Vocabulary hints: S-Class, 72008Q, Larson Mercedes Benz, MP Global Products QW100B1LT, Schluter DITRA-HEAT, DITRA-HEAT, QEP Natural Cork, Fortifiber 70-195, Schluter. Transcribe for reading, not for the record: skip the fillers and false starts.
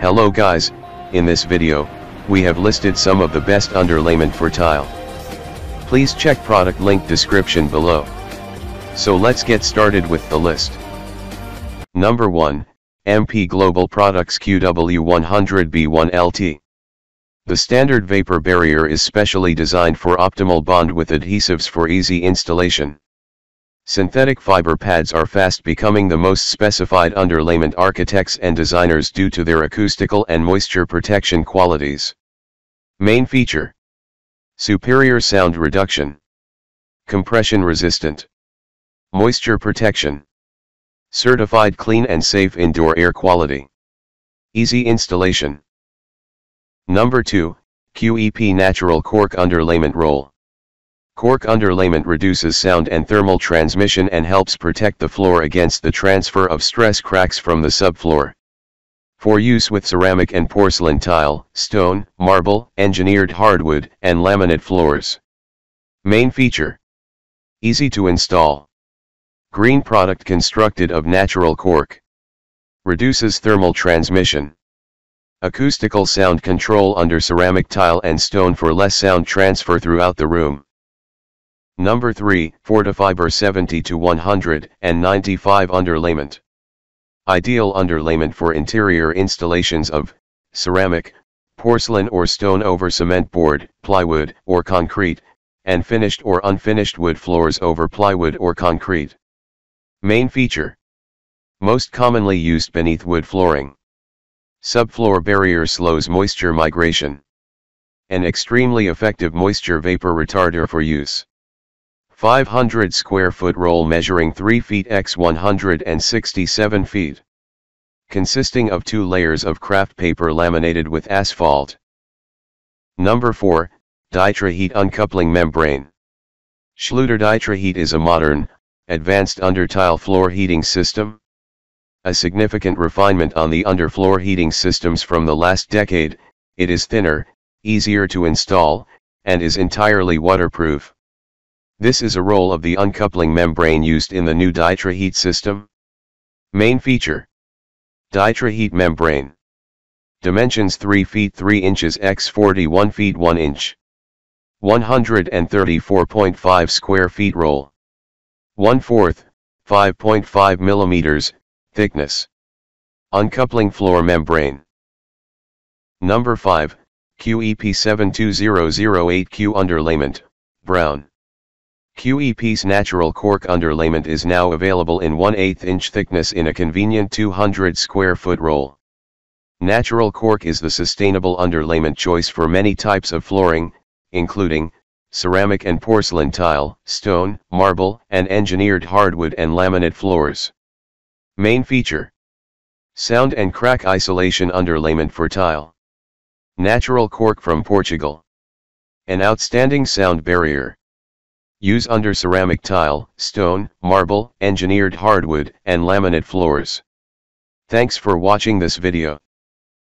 Hello guys, in this video, we have listed some of the best underlayment for tile. Please check product link description below. So let's get started with the list. Number 1, MP Global Products QW100B1LT. The standard vapor barrier is specially designed for optimal bond with adhesives for easy installation. Synthetic fiber pads are fast becoming the most specified underlayment architects and designers due to their acoustical and moisture protection qualities. Main feature: superior sound reduction, compression resistant, moisture protection, certified clean and safe indoor air quality, easy installation. Number 2, QEP Natural Cork Underlayment Roll. Cork underlayment reduces sound and thermal transmission and helps protect the floor against the transfer of stress cracks from the subfloor. For use with ceramic and porcelain tile, stone, marble, engineered hardwood, and laminate floors. Main feature: easy to install. Green product constructed of natural cork. Reduces thermal transmission. Acoustical sound control under ceramic tile and stone for less sound transfer throughout the room. Number 3, Fortifiber 70-195 Underlayment. Ideal underlayment for interior installations of ceramic, porcelain or stone over cement board, plywood, or concrete, and finished or unfinished wood floors over plywood or concrete. Main feature: most commonly used beneath wood flooring. Subfloor barrier slows moisture migration. An extremely effective moisture vapor retarder for use. 500 square foot roll measuring 3 feet x 167 feet. Consisting of 2 layers of craft paper laminated with asphalt. Number 4, DITRA-HEAT Uncoupling Membrane. Schluter DITRA-HEAT is a modern, advanced under-tile floor heating system. A significant refinement on the underfloor heating systems from the last decade, it is thinner, easier to install, and is entirely waterproof. This is a roll of the uncoupling membrane used in the new DITRA-HEAT system. Main feature: DITRA-HEAT membrane. Dimensions 3 feet 3 inches x 41 feet 1 inch. 134.5 square feet roll. 1/4, 5.5 millimeters. Thickness. Uncoupling floor membrane. Number 5, QEP 72008Q Underlayment, Brown. QEP's natural cork underlayment is now available in 1/8 inch thickness in a convenient 200 square foot roll. Natural cork is the sustainable underlayment choice for many types of flooring, including ceramic and porcelain tile, stone, marble, and engineered hardwood and laminate floors. Main feature: sound and crack isolation underlayment for tile. Natural cork from Portugal. An outstanding sound barrier. Use under ceramic tile, stone, marble, engineered hardwood, and laminate floors. Thanks for watching this video.